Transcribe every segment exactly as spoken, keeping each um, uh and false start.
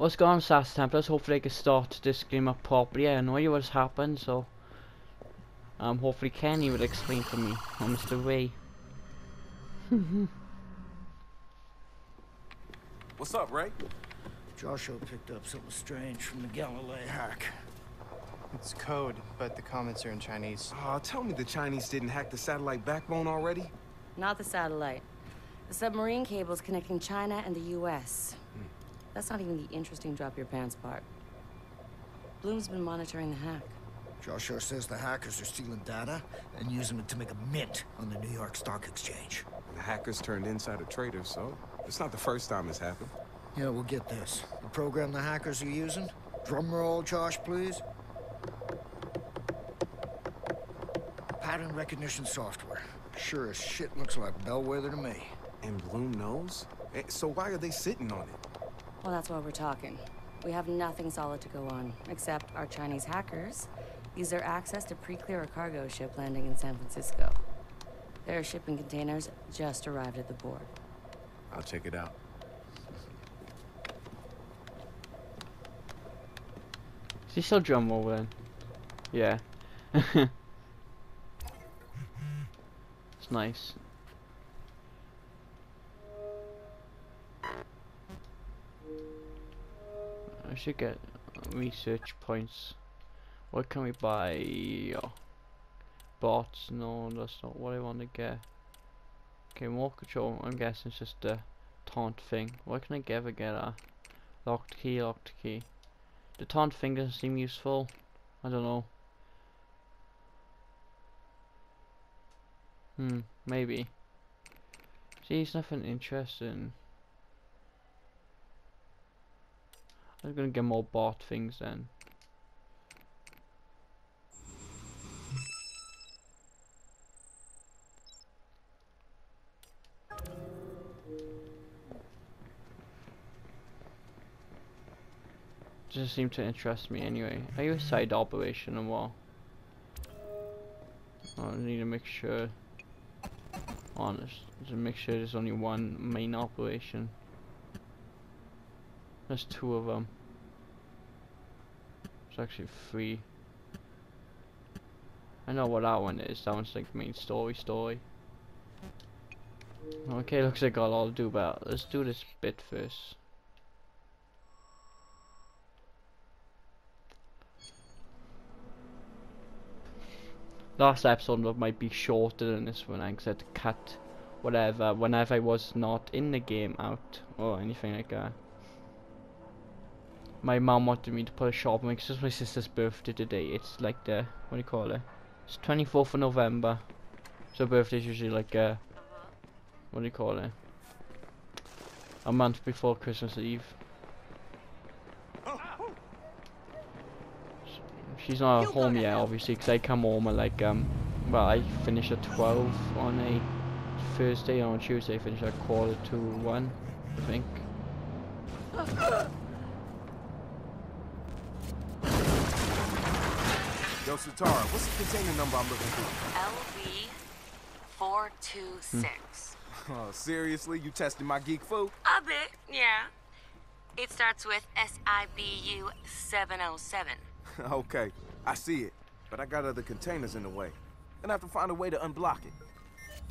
What's going on, Sastam? Plus, hopefully I can start this game up properly. I know you what's happened, so um, hopefully Kenny will explain to me, or Mister Ray. What's up, Ray? Joshua picked up something strange from the Galileo hack. It's code, but the comments are in Chinese. Aw, uh, tell me the Chinese didn't hack the satellite backbone already? Not the satellite. The submarine cables connecting China and the U S Hmm. That's not even the interesting drop-your-pants part. Bloom's been monitoring the hack. Joshua says the hackers are stealing data and using it to make a mint on the New York Stock Exchange. The hackers turned insider traders, so it's not the first time it's happened. Yeah, we'll get this. The program the hackers are using? Drum roll, Josh, please. Pattern recognition software. Sure as shit looks like Bellwether to me. And Bloom knows? So why are they sitting on it? Well, that's why we're talking. We have nothing solid to go on, except our Chinese hackers use their access to pre-clear a cargo ship landing in San Francisco. Their shipping containers just arrived at the port. I'll check it out. Is he still drum roll then? Yeah. Nice. I should get research points. What can we buy? Oh. Bots? No, that's not what I want to get. Okay, more control. I'm guessing it's just a taunt thing. What can I ever get at? Locked key, locked key. The taunt thing doesn't seem useful. I don't know. Hmm, maybe. See, it's nothing interesting. I'm gonna get more bot things then. Doesn't seem to interest me anyway. Are you a side operation or what? I need to make sure. Honest, to make sure there's only one main operation. There's two of them. It's actually three. I know what that one is. That one's like main story story. Okay, looks like I got a lot to do, but let's do this bit first. Last episode might be shorter than this one, because I had to cut whatever, whenever I was not in the game out, or anything like that. My mom wanted me to put a shop on, because it's my sister's birthday today. It's like the, what do you call it? It's twenty-fourth of November. So birthday's usually like a, what do you call it? A month before Christmas Eve. She's not at home yet, obviously, because I come home at like, um, well, I finish at twelve on a Thursday, and on Tuesday I finish at quarter to one, I think. Yo, Sitara, what's the container number I'm looking for? L V four two six. Hmm. Oh, seriously? You testing my geek food? A bit, yeah. It starts with S I B U seven oh seven. Okay, I see it, but I got other containers in the way, and I have to find a way to unblock it.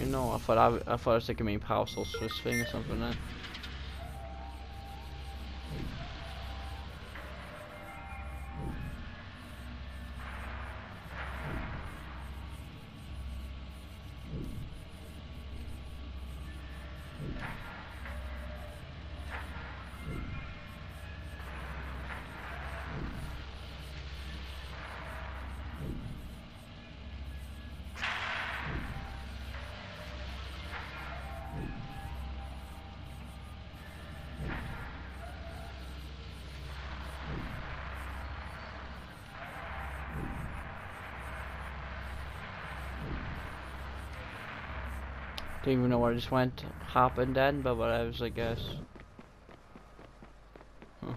Okay, no, I thought I, I thought I was taking main power source for this thing or something then. Don't even know what just went happened then, but what I was, I guess. Huh.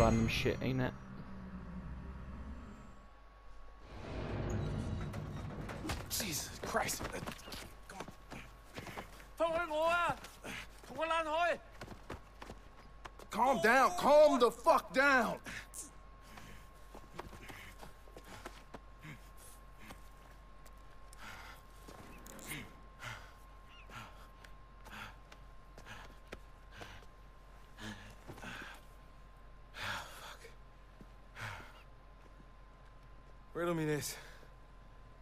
Random shit, ain't it? Jesus Christ! Come on. Calm down. Calm the fuck down. Riddle me this.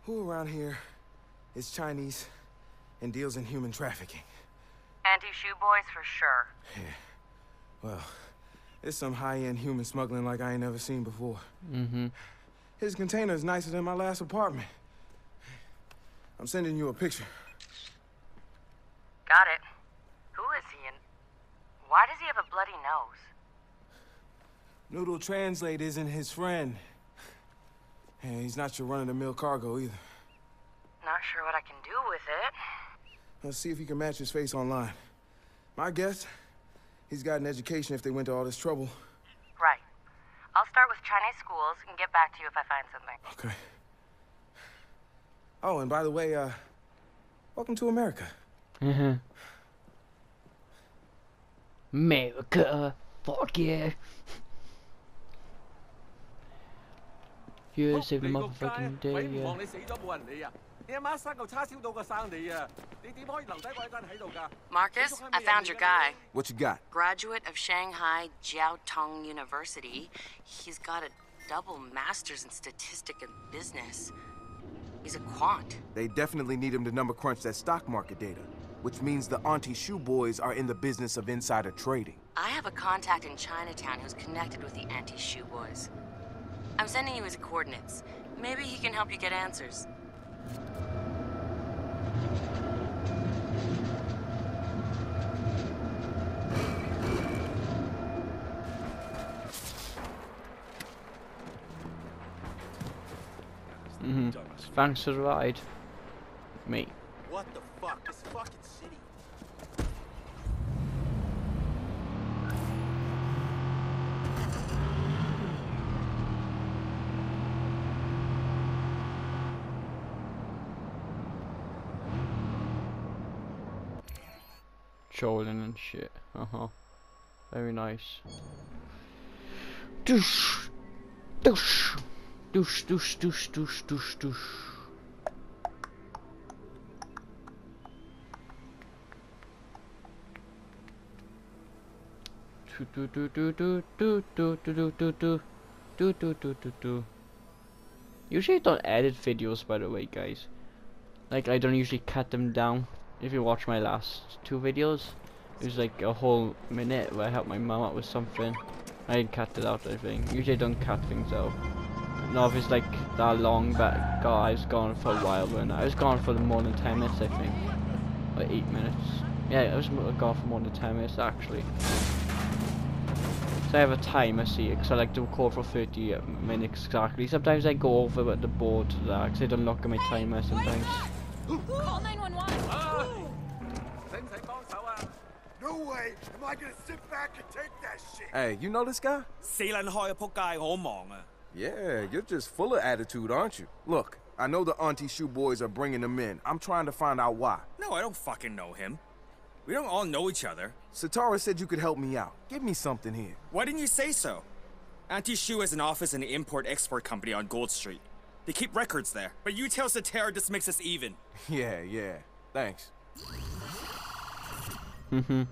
Who around here is Chinese and deals in human trafficking? Auntie Shu Boys for sure. Yeah. Well, it's some high-end human smuggling like I ain't never seen before. Mm-hmm. His container is nicer than my last apartment. I'm sending you a picture. Got it. Who is he and why does he have a bloody nose? Noodle Translate isn't his friend. And he's not your run-of-the-mill cargo either. Not sure what I can do with it. Let's see if you can match his face online. My guess, he's got an education if they went to all this trouble. Right. I'll start with Chinese schools and get back to you if I find something. Okay. Oh, and by the way, uh, welcome to America. Mm-hmm. America. Fuck yeah. U S every motherfucking day, yeah. Marcus, I found your guy. What you got? Graduate of Shanghai Jiao Tong University. He's got a double master's in statistics and business. He's a quant. They definitely need him to number crunch that stock market data, which means the Auntie Shu Boys are in the business of insider trading. I have a contact in Chinatown who's connected with the Auntie Shu Boys. I'm sending you his coordinates. Maybe he can help you get answers. Mm-hmm. Thanks for the ride. Me. What the fuck? This fucking city. Trolling and shit. Uh huh. Very nice. Doosh, doosh, doosh, doosh, doosh, doosh, doosh, doosh. Do do do do do do do do do do do do do do do. Usually I don't edit videos, by the way, guys. Like I don't usually cut them down. If you watch my last two videos, it was like a whole minute where I helped my mum out with something. I didn't cut it out, I think. Usually I don't cut things out. Not if it's like that long, but God, I was gone for a while. When I was gone for more than ten minutes, I think. Or eight minutes. Yeah, I was gone for more than ten minutes, actually. So I have a timer, see, because I like to record for thirty minutes exactly. Sometimes I go over but the board to that, because I don't look at my timer sometimes. Call nine one one! No way! Am I gonna sit back and take that shit? Hey, you know this guy? Yeah, you're just full of attitude, aren't you? Look, I know the Auntie Shu Boys are bringing him in. I'm trying to find out why. No, I don't fucking know him. We don't all know each other. Sitara said you could help me out. Give me something here. Why didn't you say so? Auntie Shu has an office in an import-export company on Gold Street. They keep records there. But you tell Sitara this makes us even. Yeah, yeah. Thanks. Mm-hmm.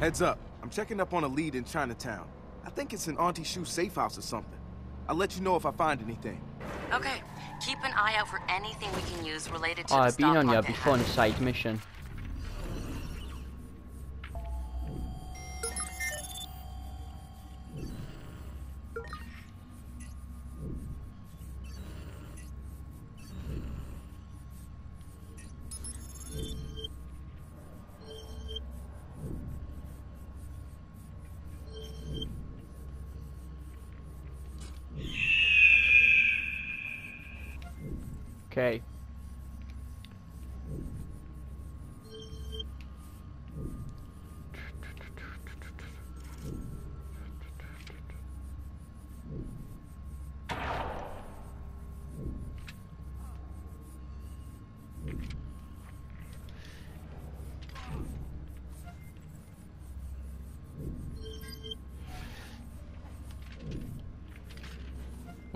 Heads up. I'm checking up on a lead in Chinatown. I think it's an Auntie Shu safe house or something. I'll let you know if I find anything. Okay. Keep an eye out for anything we can use related to oh, the I've been on here before on a side mission. Okay.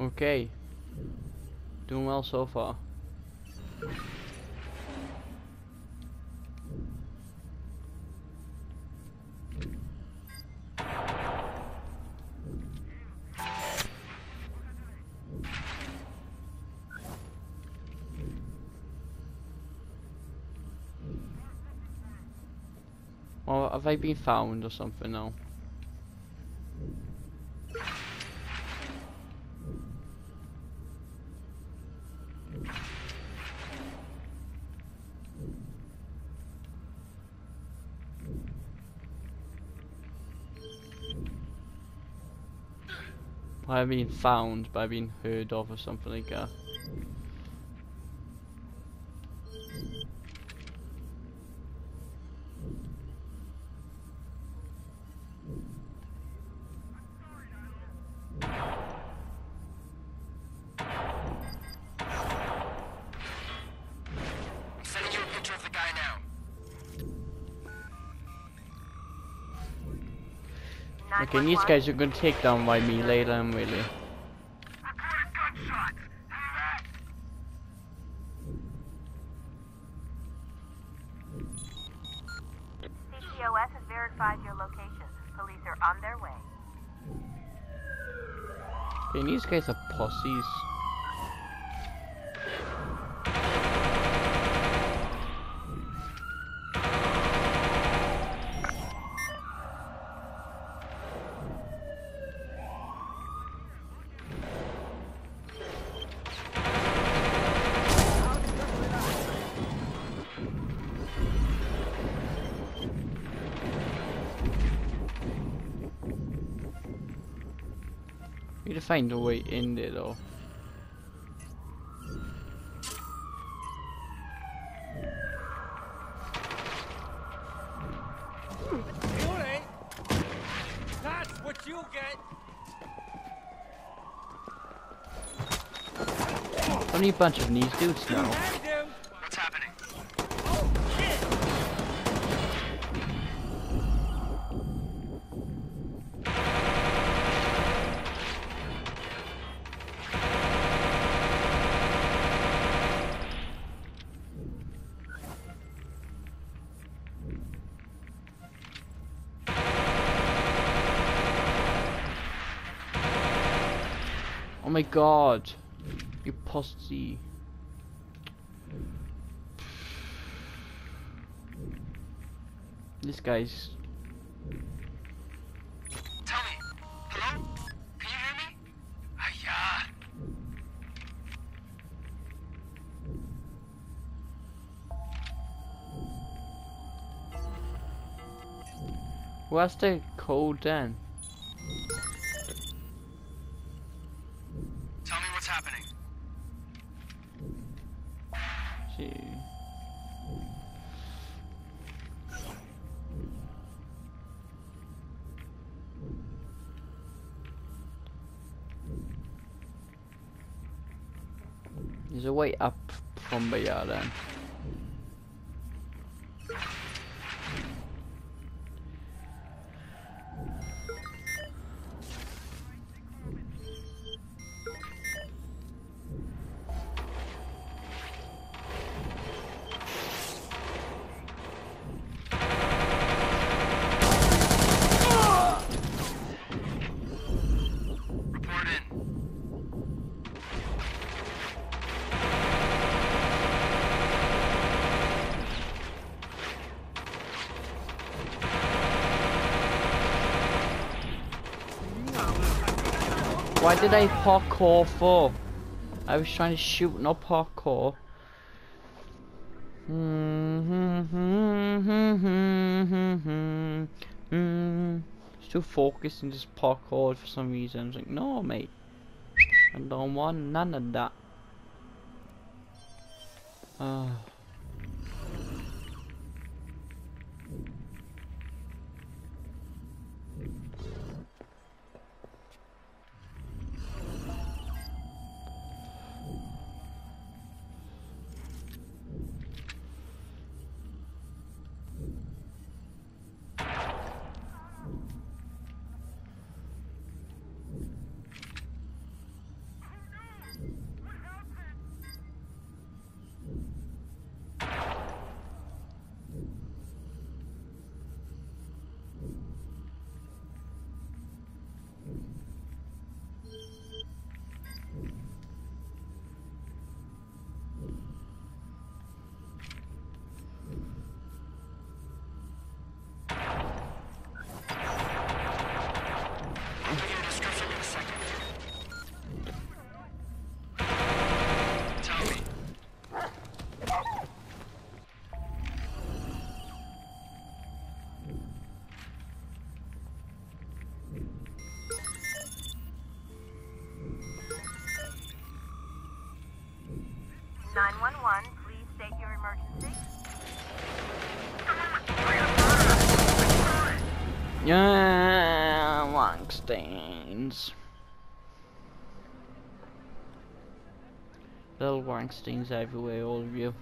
Okay, doing well so far. Or have I been found or something now? I've been found, but I've been heard of or something like that. Okay, and these guys are gonna take down by me later, I'm really. C T O S has verified your location. Police are on their way. Okay, and these guys are pussies. To find a way in there though. Morning. That's what you get. Only a bunch of these dudes now. What's happening? Oh shit. Oh my god, you pussy. This guy's. Tell me, hello? Can you hear me? Ah, yeah. Where's the code then? There's a way up from the yard then. Why did I parkour for? I was trying to shoot, not parkour. It's too focused and just parkour for some reason. I was like, no, mate. I don't want none of that. Uh. nine one one, please state your emergency. Yeah, Wangsteins. Little Wangsteins everywhere, all of you.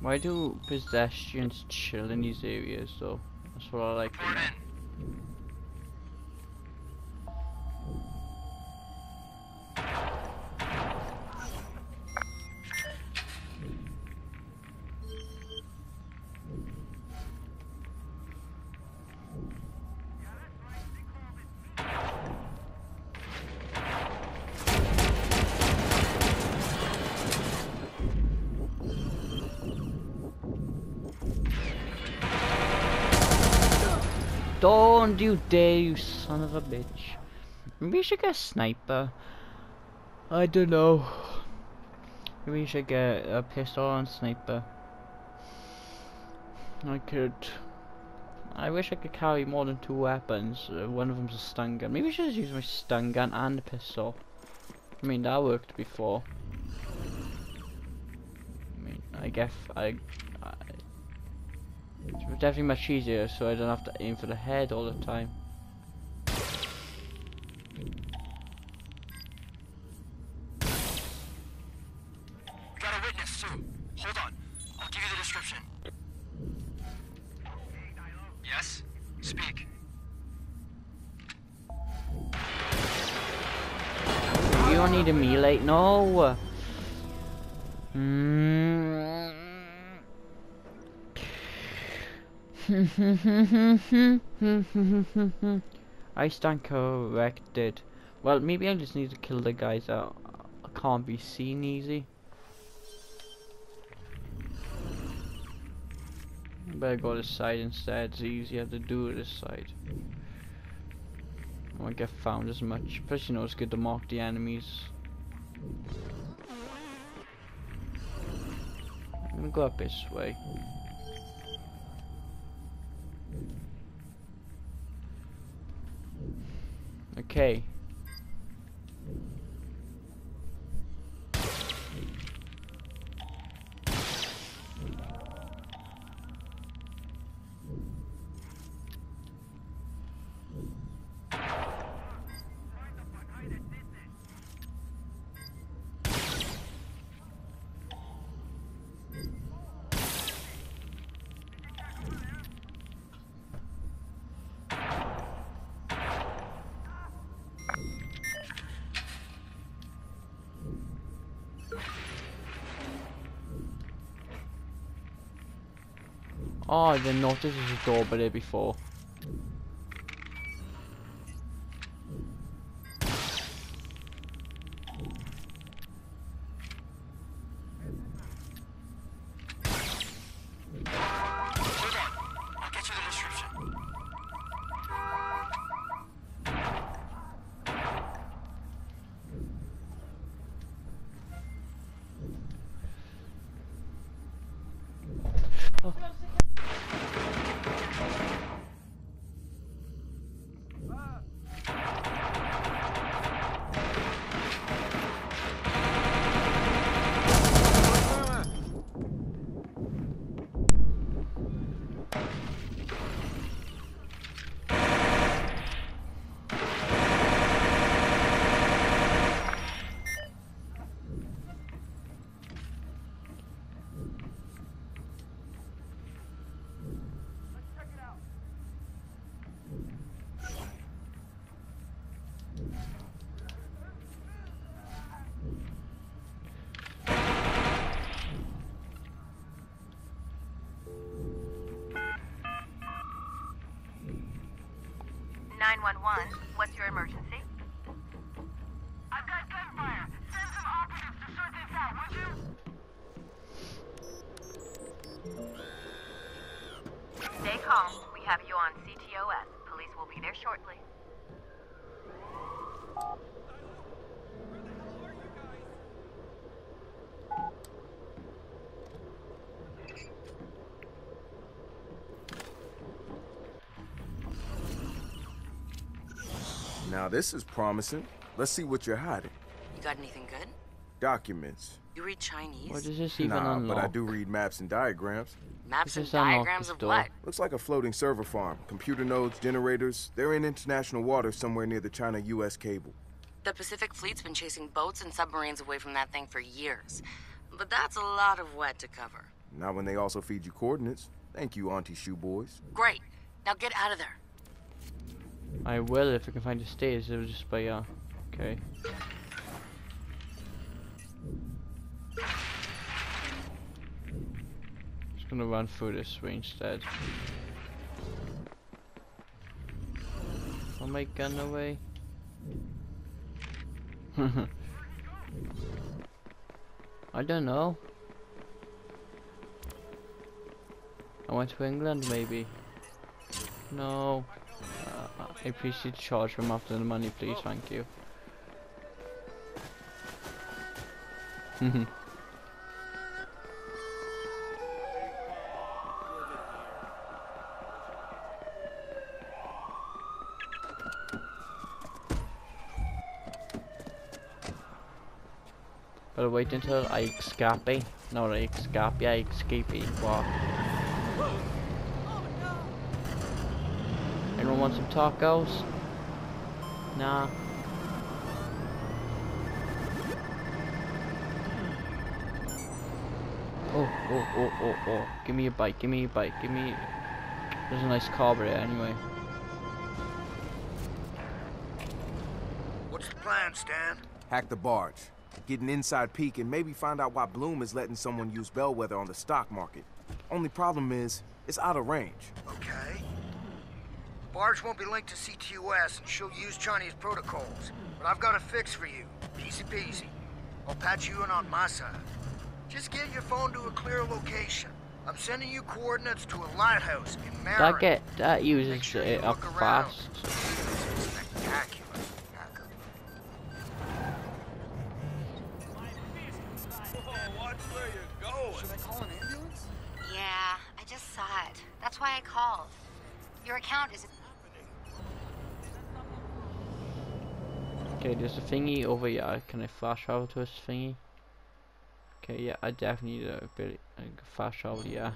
Why do pedestrians chill in these areas though? That's what I like to know. Don't you dare, you son of a bitch. Maybe you should get a sniper. I don't know. Maybe you should get a pistol and sniper. I could. I wish I could carry more than two weapons. Uh, one of them's a stun gun. Maybe I should just use my stun gun and a pistol. I mean, that worked before. I mean, I guess I. I It's definitely much easier, so I don't have to aim for the head all the time. We got a witness soon. Hold on. I'll give you the description. Yes? Speak. You don't need a melee. No! Mmm. I stand corrected. Well, maybe I just need to kill the guys that can't be seen easy. Better go this side instead. It's easier to do this side. I won't get found as much. Plus, you know, it's good to mark the enemies. I'm gonna go up this way. Okay. Oh, I didn't notice there's a door by there before. nine one one, what's your emergency? I've got gunfire. Send some operatives to sort this out, would you? Stay calm. We have you on C T O S. Police will be there shortly. Now this is promising. Let's see what you're hiding. You got anything good? Documents. You read Chinese? What is this even nah, unlock? But I do read maps and diagrams. Maps and diagrams of what? Looks like a floating server farm. Computer nodes, generators. They're in international water somewhere near the China U S cable. The Pacific Fleet's been chasing boats and submarines away from that thing for years. But that's a lot of wet to cover. Not when they also feed you coordinates. Thank you, Auntie Shu Boys. Great. Now get out of there. I will if I can find a stage. It was just by uh okay. Just gonna run through this way instead. Throw my gun away. I don't know. I went to England maybe. No. Uh, I appreciate charge from after the money, please. Thank you. But wait until I escape. No, I escape. I escape. Wow. Want some tacos? Nah. Oh, oh, oh, oh, oh. Give me a bike, give me a bike, give me... There's a nice carburetor anyway. What's the plan, Stan? Hack the barge. Get an inside peek and maybe find out why Bloom is letting someone use Bellwether on the stock market. Only problem is, it's out of range. Okay. Barge won't be linked to C T O S and she'll use Chinese protocols. But I've got a fix for you. Easy peasy. I'll patch you in on my side. Just get your phone to a clear location. I'm sending you coordinates to a lighthouse in Maryland. That get that uses Make sure it up fast. Spectacular. Watch where you're going. Should I call an ambulance? Yeah, I just saw it. That's why I called. Your account is. Okay, there's a thingy over here. Can I flash over to this thingy? Okay, yeah, I definitely need a bit of flash over, yeah.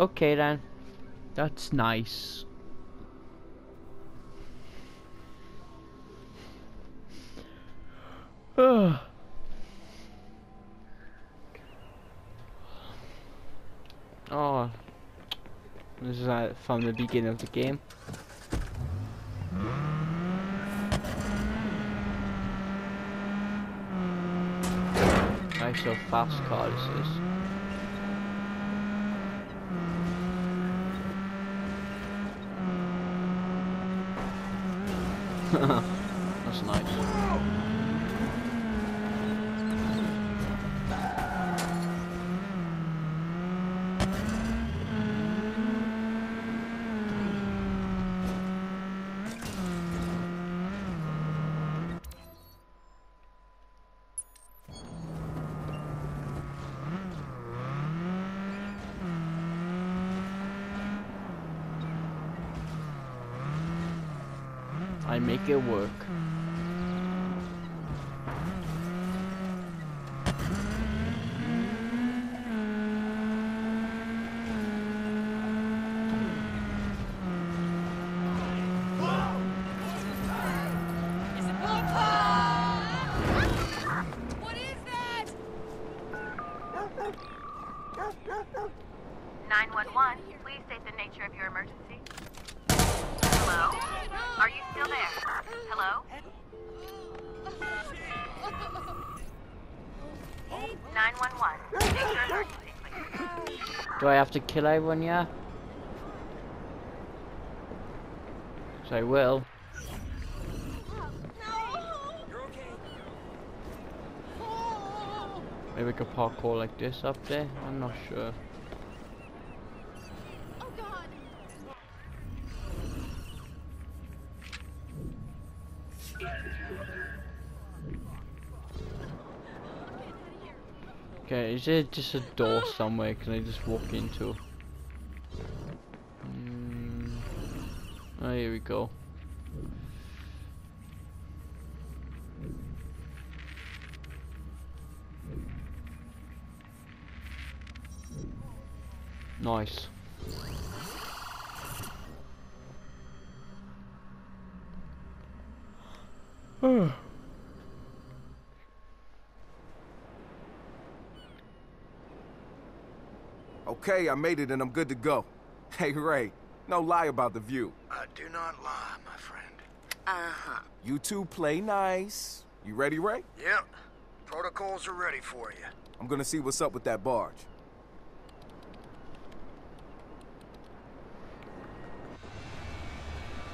Okay then. That's nice. Ugh. Oh. This is uh, from the beginning of the game. Nice little fast car this is. That's nice. I make it work. What is that? nine one one, please state the nature of your emergency. Hello? Are you still there? Hello? nine one one. Take your emergency, please. Do I have to kill everyone, yeah? So I will. Maybe we could parkour like this up there? I'm not sure. Oh God. Okay, is there just a door somewhere? Can I just walk into? Mm. Oh, here we go. Nice. Oh. Okay, I made it and I'm good to go. Hey, Ray, no lie about the view. I do not lie, my friend. Uh-huh. You two play nice. You ready, Ray? Yep. Protocols are ready for you. I'm gonna see what's up with that barge.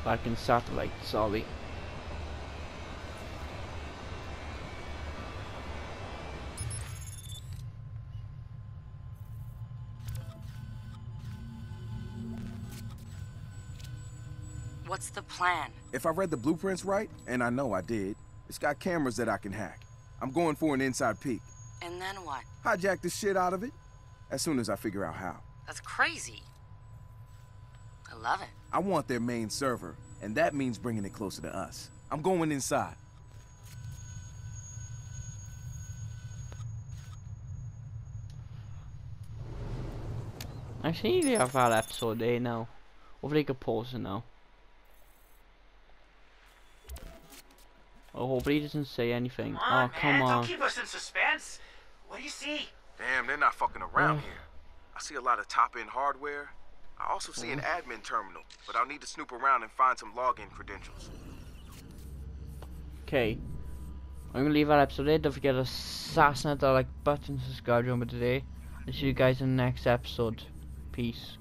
Back in satellite, Solly. What's the plan? If I read the blueprints right, and I know I did, it's got cameras that I can hack. I'm going for an inside peek. And then what? Hijack the shit out of it, as soon as I figure out how. That's crazy. I love it. I want their main server, and that means bringing it closer to us. I'm going inside. Actually, they have that episode there now. Or if they could pause it now. Oh, hopefully he doesn't say anything. Come on, oh, come man. on. Don't keep us in suspense. What do you see? Damn, they're not fucking around oh. here. I see a lot of top-end hardware. I also see an admin terminal, but I'll need to snoop around and find some login credentials. Okay. I'm gonna leave that episode there. Don't forget to smash that like button, subscribe, remember today. And see you guys in the next episode. Peace.